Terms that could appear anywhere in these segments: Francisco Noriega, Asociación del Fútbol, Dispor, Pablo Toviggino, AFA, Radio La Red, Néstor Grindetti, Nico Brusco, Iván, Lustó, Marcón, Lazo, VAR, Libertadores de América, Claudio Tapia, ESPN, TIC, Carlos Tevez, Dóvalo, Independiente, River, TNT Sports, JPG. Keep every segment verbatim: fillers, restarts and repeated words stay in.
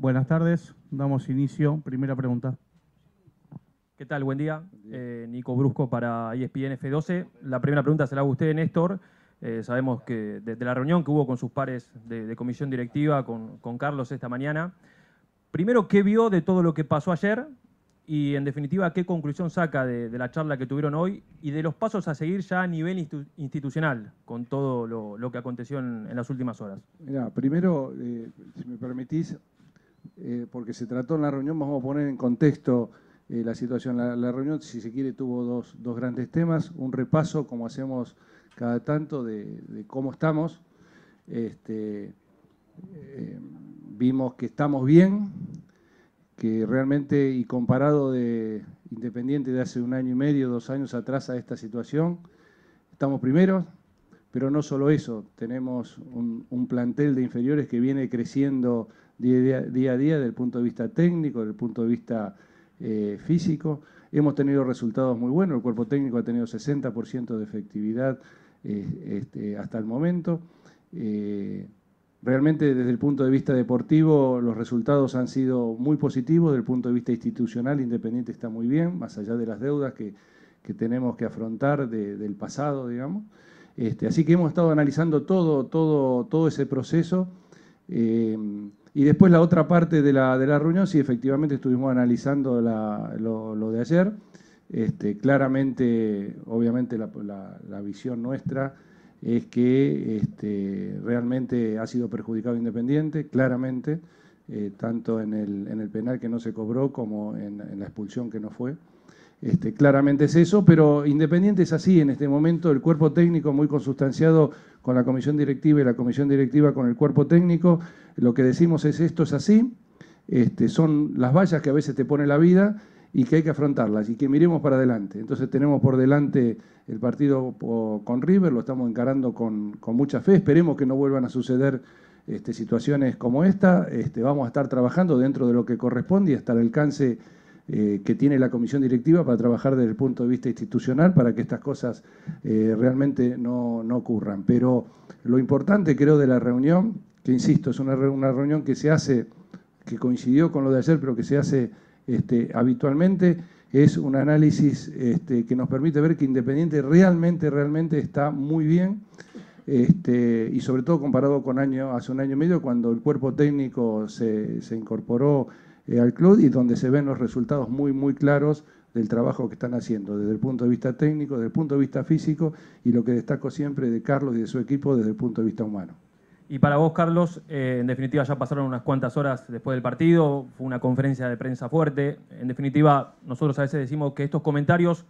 Buenas tardes, damos inicio. Primera pregunta. ¿Qué tal? Buen día. Eh, Nico Brusco para E S P N F doce. La primera pregunta se la hago a usted, Néstor. Eh, sabemos que desde la reunión que hubo con sus pares de, de comisión directiva, con, con Carlos esta mañana, primero, ¿qué vio de todo lo que pasó ayer? Y, en definitiva, ¿qué conclusión saca de, de la charla que tuvieron hoy y de los pasos a seguir ya a nivel institu institucional con todo lo, lo que aconteció en, en las últimas horas? Mira, primero, eh, si me permitís, eh, porque se trató en la reunión, vamos a poner en contexto eh, la situación. La, la reunión, si se quiere, tuvo dos, dos grandes temas. Un repaso, como hacemos cada tanto, de, de cómo estamos. Este, eh, vimos que estamos bien, que realmente, y comparado de Independiente de hace un año y medio, dos años atrás a esta situación, estamos primeros, pero no solo eso, tenemos un, un plantel de inferiores que viene creciendo día, día a día desde el punto de vista técnico, desde el punto de vista eh, físico. Hemos tenido resultados muy buenos, el cuerpo técnico ha tenido sesenta por ciento de efectividad eh, este, hasta el momento. Eh, Realmente, desde el punto de vista deportivo, los resultados han sido muy positivos. Desde el punto de vista institucional, Independiente está muy bien, más allá de las deudas que, que tenemos que afrontar de, del pasado, digamos. Este, así que hemos estado analizando todo, todo, todo ese proceso. Eh, y después la otra parte de la, de la reunión, sí, efectivamente estuvimos analizando la, lo, lo de ayer. Este, claramente, obviamente, la, la, la visión nuestra es que este, realmente ha sido perjudicado Independiente, claramente, eh, tanto en el, en el penal que no se cobró como en, en la expulsión que no fue. Este, claramente es eso, pero Independiente es así en este momento, el cuerpo técnico muy consustanciado con la comisión directiva y la comisión directiva con el cuerpo técnico. Lo que decimos es esto es así, este, son las vallas que a veces te pone la vida y que hay que afrontarlas y que miremos para adelante. Entonces tenemos por delante el partido con River, lo estamos encarando con, con mucha fe, esperemos que no vuelvan a suceder este, situaciones como esta, este, vamos a estar trabajando dentro de lo que corresponde y hasta el alcance eh, que tiene la comisión directiva para trabajar desde el punto de vista institucional para que estas cosas eh, realmente no, no ocurran. Pero lo importante creo de la reunión, que insisto, es una, una reunión que se hace, que coincidió con lo de ayer, pero que se hace Este, habitualmente, es un análisis este, que nos permite ver que Independiente realmente, realmente está muy bien este, y sobre todo comparado con año, hace un año y medio cuando el cuerpo técnico se, se incorporó eh, al club y donde se ven los resultados muy, muy claros del trabajo que están haciendo desde el punto de vista técnico, desde el punto de vista físico y lo que destaco siempre de Carlos y de su equipo desde el punto de vista humano. Y para vos, Carlos, eh, en definitiva ya pasaron unas cuantas horas después del partido, fue una conferencia de prensa fuerte. En definitiva, nosotros a veces decimos que estos comentarios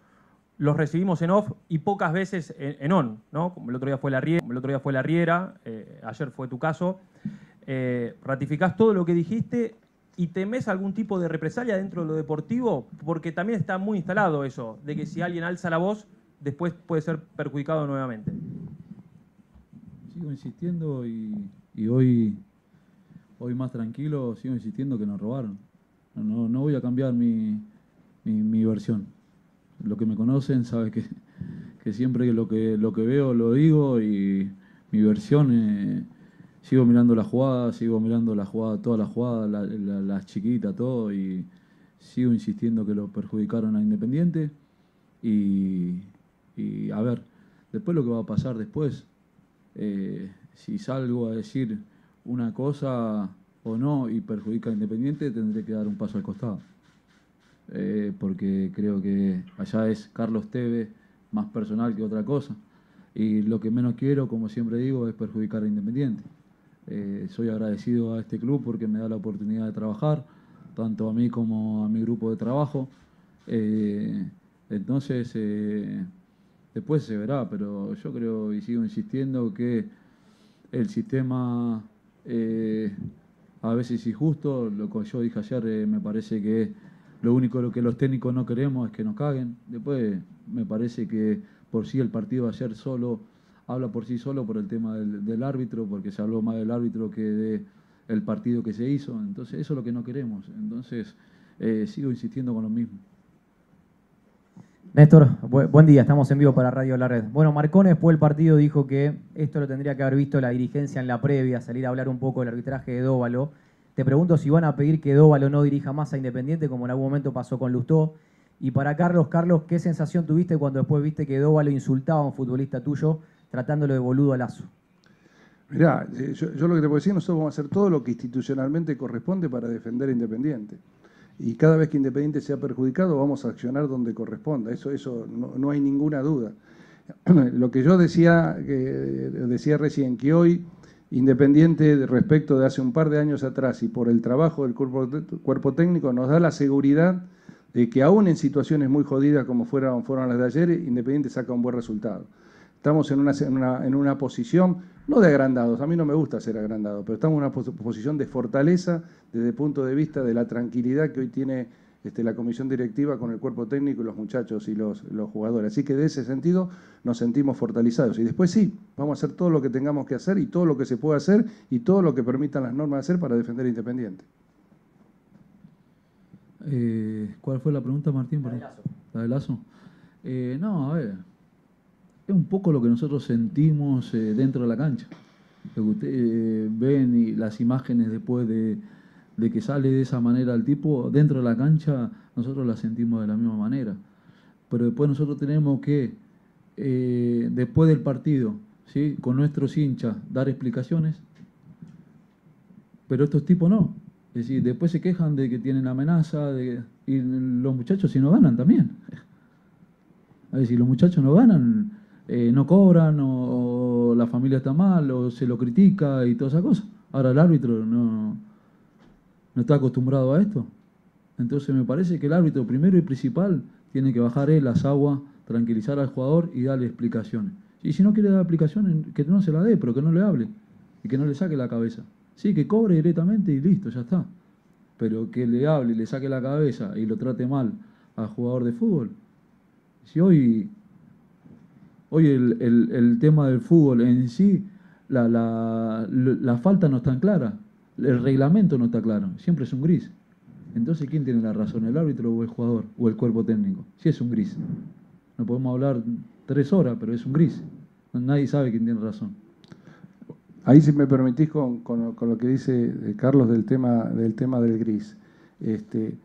los recibimos en off y pocas veces en, en on, ¿no? Como el otro día fue la Riera, el otro día fue la Riera, eh, ayer fue tu caso. Eh, ratificás todo lo que dijiste y temés algún tipo de represalia dentro de lo deportivo, porque también está muy instalado eso, de que si alguien alza la voz, después puede ser perjudicado nuevamente. Sigo insistiendo y, y hoy, hoy más tranquilo, sigo insistiendo que nos robaron. No, no, no voy a cambiar mi, mi, mi versión. Los que me conocen saben que, que siempre lo que, lo que veo lo digo y mi versión, eh, sigo mirando la jugada, sigo mirando la jugada, toda la jugada, la, la, las chiquitas, todo, y sigo insistiendo que lo perjudicaron a Independiente y, y a ver, después lo que va a pasar después. Eh, si salgo a decir una cosa o no y perjudica a Independiente, tendré que dar un paso al costado. Eh, porque creo que allá es Carlos Tevez más personal que otra cosa. Y lo que menos quiero, como siempre digo, es perjudicar a Independiente. Eh, soy agradecido a este club porque me da la oportunidad de trabajar, tanto a mí como a mi grupo de trabajo. Eh, entonces... Eh, Después se verá, pero yo creo y sigo insistiendo que el sistema eh, a veces es injusto. Lo que yo dije ayer eh, me parece que lo único que los técnicos no queremos es que nos caguen. Después me parece que por sí el partido de ayer solo habla por sí solo por el tema del, del árbitro, porque se habló más del árbitro que de el partido que se hizo. Entonces eso es lo que no queremos. Entonces eh, sigo insistiendo con lo mismo. Néstor, buen día, estamos en vivo para Radio La Red. Bueno, Marcón después del partido dijo que esto lo tendría que haber visto la dirigencia en la previa, salir a hablar un poco del arbitraje de Dóvalo. Te pregunto si van a pedir que Dóvalo no dirija más a Independiente, como en algún momento pasó con Lustó. Y para Carlos, Carlos, ¿qué sensación tuviste cuando después viste que Dóvalo insultaba a un futbolista tuyo tratándolo de boludo a Lazo? Mirá, yo, yo lo que te puedo decir, nosotros vamos a hacer todo lo que institucionalmente corresponde para defender a Independiente. Y cada vez que Independiente sea perjudicado, vamos a accionar donde corresponda. Eso, eso no, no hay ninguna duda. Lo que yo decía, eh, decía recién, que hoy Independiente respecto de hace un par de años atrás y por el trabajo del cuerpo, cuerpo técnico nos da la seguridad de que aún en situaciones muy jodidas como fueron, fueron las de ayer, Independiente saca un buen resultado. Estamos en una, en, una, en una posición, no de agrandados, a mí no me gusta ser agrandado, pero estamos en una posición de fortaleza desde el punto de vista de la tranquilidad que hoy tiene este, la comisión directiva con el cuerpo técnico y los muchachos y los, los jugadores. Así que de ese sentido nos sentimos fortalecidos. Y después sí, vamos a hacer todo lo que tengamos que hacer y todo lo que se puede hacer y todo lo que permitan las normas hacer para defender a Independiente. Eh, ¿Cuál fue la pregunta, Martín? La de Lazo. ¿La de Lazo? Eh, no, a ver... Es un poco lo que nosotros sentimos eh, dentro de la cancha. Lo que ustedes eh, ven y las imágenes después de, de que sale de esa manera el tipo, dentro de la cancha nosotros la sentimos de la misma manera. Pero después nosotros tenemos que, eh, después del partido, ¿sí?, con nuestros hinchas, dar explicaciones. Pero estos tipos no. Es decir, después se quejan de que tienen amenaza, de, y los muchachos si no ganan también. Es decir, los muchachos no ganan... Eh, no cobran, o, o la familia está mal, o se lo critica y toda esa cosa. Ahora el árbitro no, no está acostumbrado a esto. Entonces me parece que el árbitro primero y principal tiene que bajar él las aguas, tranquilizar al jugador y darle explicaciones. Y si no quiere dar explicaciones, que no se la dé, pero que no le hable y que no le saque la cabeza. Sí, que cobre directamente y listo, ya está. Pero que le hable y le saque la cabeza y lo trate mal al jugador de fútbol. Si hoy... Hoy el, el, el tema del fútbol en sí, la, la, la falta no es tan clara, el reglamento no está claro, siempre es un gris. Entonces, ¿quién tiene la razón, el árbitro o el jugador o el cuerpo técnico? Sí, es un gris. No podemos hablar tres horas, pero es un gris. Nadie sabe quién tiene razón. Ahí, si me permitís, con, con, con lo que dice Carlos del tema del, tema del gris. Este,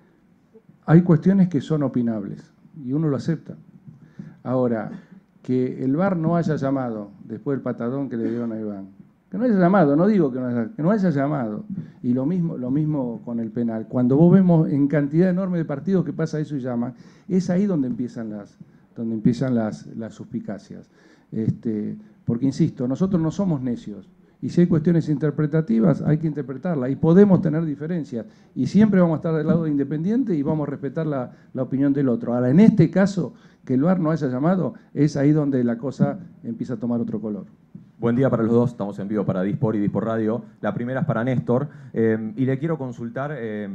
hay cuestiones que son opinables y uno lo acepta. Ahora... que el V A R no haya llamado, después del patadón que le dieron a Iván, que no haya llamado, no digo que no haya, que no haya llamado, y lo mismo, lo mismo con el penal. Cuando vos vemos en cantidad enorme de partidos que pasa eso y llaman, es ahí donde empiezan las, donde empiezan las, las suspicacias. Este, porque, insisto, nosotros no somos necios, y si hay cuestiones interpretativas, hay que interpretarlas, y podemos tener diferencias, y siempre vamos a estar del lado de Independiente y vamos a respetar la, la opinión del otro. Ahora, en este caso... que el V A R no haya llamado, es ahí donde la cosa empieza a tomar otro color. Buen día para los dos, estamos en vivo para Dispor y Dispor Radio. La primera es para Néstor, eh, y le quiero consultar eh,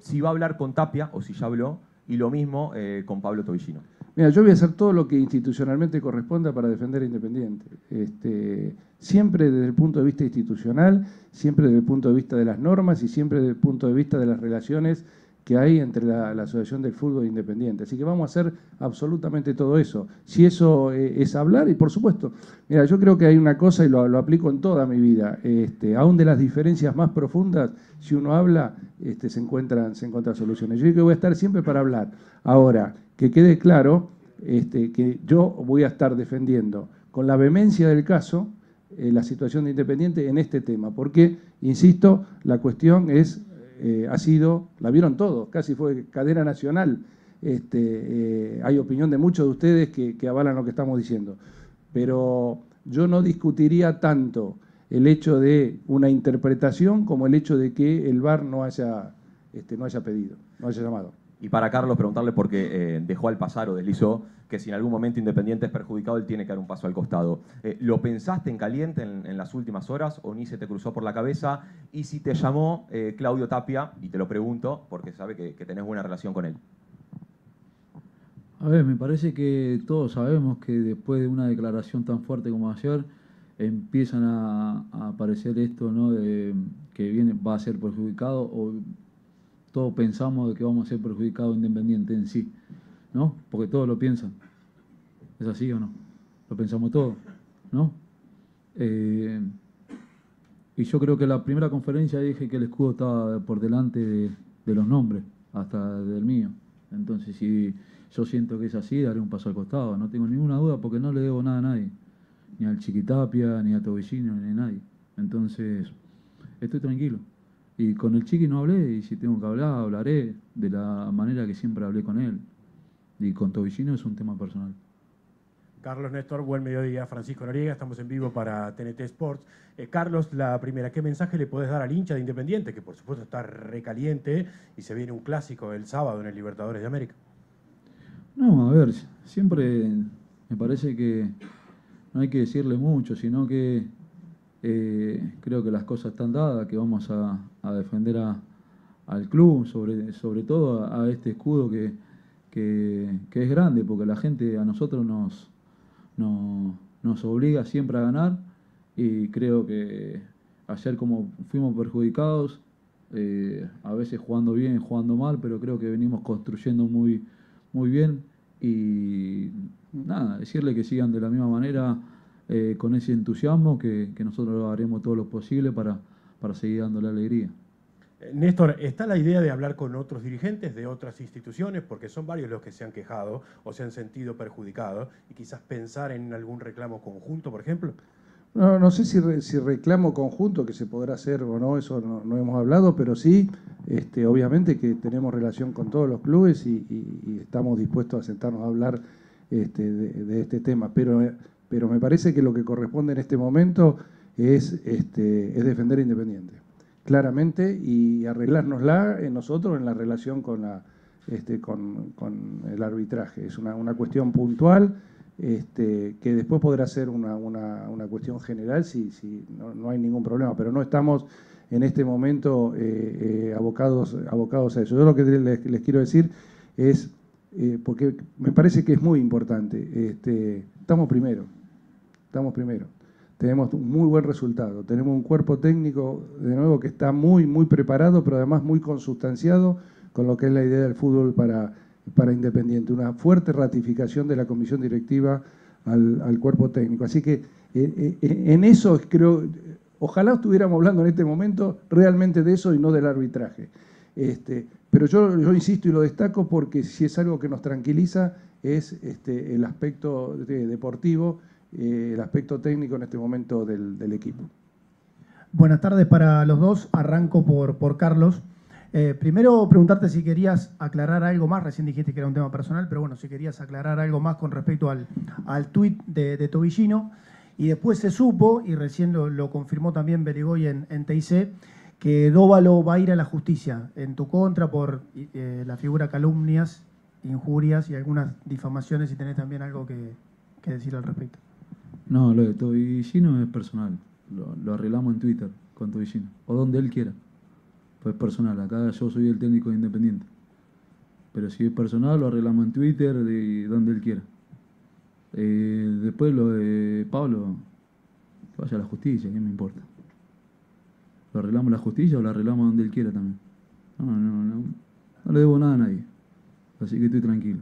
si va a hablar con Tapia, o si ya habló, y lo mismo eh, con Pablo Toviggino. Mira, yo voy a hacer todo lo que institucionalmente corresponda para defender a Independiente. Este, siempre desde el punto de vista institucional, siempre desde el punto de vista de las normas, y siempre desde el punto de vista de las relaciones que hay entre la, la Asociación del Fútbol Independiente. Así que vamos a hacer absolutamente todo eso. Si eso eh, es hablar, y por supuesto, mira, yo creo que hay una cosa, y lo, lo aplico en toda mi vida, este, aún de las diferencias más profundas, si uno habla, este, se encuentran, se encuentran soluciones. Yo creo que voy a estar siempre para hablar. Ahora, que quede claro este, que yo voy a estar defendiendo con la vehemencia del caso eh, la situación de Independiente en este tema, porque, insisto, la cuestión es... Eh, ha sido, la vieron todos, casi fue cadena nacional. Este, eh, hay opinión de muchos de ustedes que, que avalan lo que estamos diciendo. Pero yo no discutiría tanto el hecho de una interpretación como el hecho de que el V A R no haya, este, no haya pedido, no haya llamado. Y para Carlos, preguntarle, porque eh, dejó al pasar o deslizó, que si en algún momento Independiente es perjudicado, él tiene que dar un paso al costado. Eh, ¿Lo pensaste en caliente en, en las últimas horas o ni se te cruzó por la cabeza? Y si te llamó eh, Claudio Tapia, y te lo pregunto, porque sabe que, que tenés buena relación con él. A ver, me parece que todos sabemos que después de una declaración tan fuerte como ayer, empiezan a, a aparecer esto, ¿no?, de que viene, va a ser perjudicado o... Todos pensamos de que vamos a ser perjudicados Independiente en sí, ¿no? Porque todos lo piensan. ¿Es así o no? Lo pensamos todos, ¿no? Eh, Y yo creo que en la primera conferencia dije que el escudo estaba por delante de, de los nombres, hasta del mío. Entonces, si yo siento que es así, daré un paso al costado. No tengo ninguna duda porque no le debo nada a nadie. Ni al Chiquitapia, ni a Toviggino, ni a nadie. Entonces, estoy tranquilo. Y con el Chiqui no hablé, y si tengo que hablar, hablaré de la manera que siempre hablé con él. Y con Toviggino es un tema personal. Carlos, Néstor, buen mediodía. Francisco Noriega, estamos en vivo para T N T Sports. Eh, Carlos, la primera, ¿qué mensaje le podés dar al hincha de Independiente, que por supuesto está recaliente y se viene un clásico el sábado en el Libertadores de América? No, a ver, siempre me parece que no hay que decirle mucho, sino que eh, creo que las cosas están dadas, que vamos a, a defender a, al club, sobre, sobre todo a, a este escudo que, que, que es grande, porque la gente a nosotros nos... No, nos obliga siempre a ganar, y creo que ayer, como fuimos perjudicados, eh, a veces jugando bien, jugando mal, pero creo que venimos construyendo muy, muy bien, y nada, decirle que sigan de la misma manera, eh, con ese entusiasmo, que, que nosotros haremos todo lo posible para, para seguir dándole alegría. Néstor, ¿está la idea de hablar con otros dirigentes de otras instituciones? Porque son varios los que se han quejado o se han sentido perjudicados, y quizás pensar en algún reclamo conjunto, por ejemplo. No, no sé si, re, si reclamo conjunto, que se podrá hacer o no, eso no, no hemos hablado, pero sí, este, obviamente que tenemos relación con todos los clubes, y, y, y estamos dispuestos a sentarnos a hablar este, de, de este tema. Pero, pero me parece que lo que corresponde en este momento es, este, es defender a Independiente. Claramente, y arreglárnosla en nosotros en la relación con, la, este, con, con el arbitraje. Es una, una cuestión puntual, este, que después podrá ser una, una, una cuestión general, si, si no, no hay ningún problema, pero no estamos en este momento eh, eh, abocados, abocados a eso. Yo lo que les, les quiero decir es, eh, porque me parece que es muy importante, este, estamos primero, estamos primero. Tenemos un muy buen resultado, tenemos un cuerpo técnico de nuevo que está muy, muy preparado, pero además muy consustanciado con lo que es la idea del fútbol para, para Independiente. Una fuerte ratificación de la comisión directiva al, al cuerpo técnico. Así que eh, eh, en eso creo, ojalá estuviéramos hablando en este momento realmente de eso y no del arbitraje. Este, pero yo, yo insisto y lo destaco porque si es algo que nos tranquiliza es este, el aspecto de, deportivo, el aspecto técnico en este momento del, del equipo. Buenas tardes para los dos. Arranco por, por Carlos. Eh, primero preguntarte si querías aclarar algo más. Recién dijiste que era un tema personal, pero bueno, si querías aclarar algo más con respecto al, al tuit de, de Toviggino. Y después se supo, y recién lo, lo confirmó también Berigoy en, en T I C, que Dóvalo va a ir a la justicia en tu contra por eh, la figura calumnias, injurias y algunas difamaciones, si tenés también algo que, que decir al respecto. No, lo de Toviggino es personal. Lo, lo arreglamos en Twitter con Toviggino. O donde él quiera. Pues personal. Acá yo soy el técnico de Independiente. Pero si es personal, lo arreglamos en Twitter y donde él quiera. Eh, después lo de Pablo, que vaya a la justicia, ¿qué me importa? ¿Lo arreglamos en la justicia o lo arreglamos donde él quiera también? No, no, no. No le debo nada a nadie. Así que estoy tranquilo.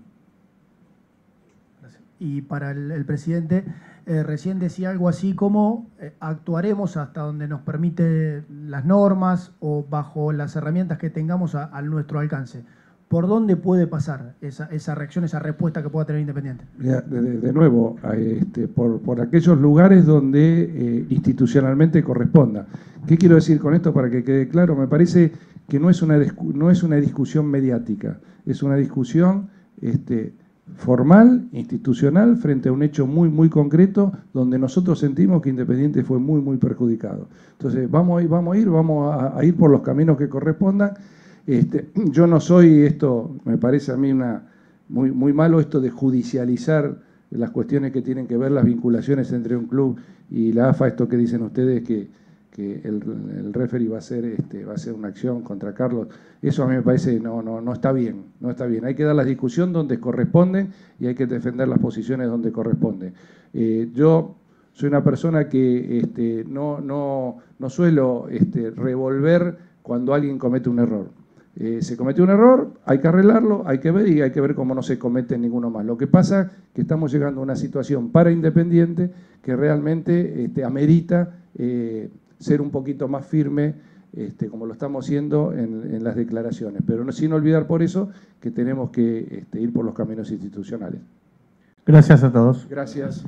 Y para el, el presidente, eh, recién decía algo así como eh, actuaremos hasta donde nos permiten las normas o bajo las herramientas que tengamos a, a nuestro alcance. ¿Por dónde puede pasar esa, esa reacción, esa respuesta que pueda tener Independiente? De, de, de nuevo, este, por, por aquellos lugares donde eh, institucionalmente corresponda. ¿Qué quiero decir con esto para que quede claro? Me parece que no es una, no es una discusión mediática, es una discusión... Este, formal, institucional, frente a un hecho muy, muy concreto, donde nosotros sentimos que Independiente fue muy, muy perjudicado. Entonces, vamos a ir, vamos a ir, vamos a, a ir por los caminos que correspondan. Este, yo no soy, esto me parece a mí una, muy, muy malo esto de judicializar las cuestiones que tienen que ver las vinculaciones entre un club y la A F A, esto que dicen ustedes que, que el, el referee va a hacer, este, va a hacer una acción contra Carlos. Eso a mí me parece no, no, no está bien, no está bien. Hay que dar la discusión donde corresponde y hay que defender las posiciones donde corresponde. Eh, yo soy una persona que este, no, no, no suelo este, revolver cuando alguien comete un error. Eh, se cometió un error, hay que arreglarlo, hay que ver y hay que ver cómo no se comete ninguno más. Lo que pasa es que estamos llegando a una situación para Independiente que realmente este, amerita... Eh, ser un poquito más firme, este, como lo estamos haciendo en, en las declaraciones. Pero no, sin olvidar por eso que tenemos que este, ir por los caminos institucionales. Gracias a todos. Gracias.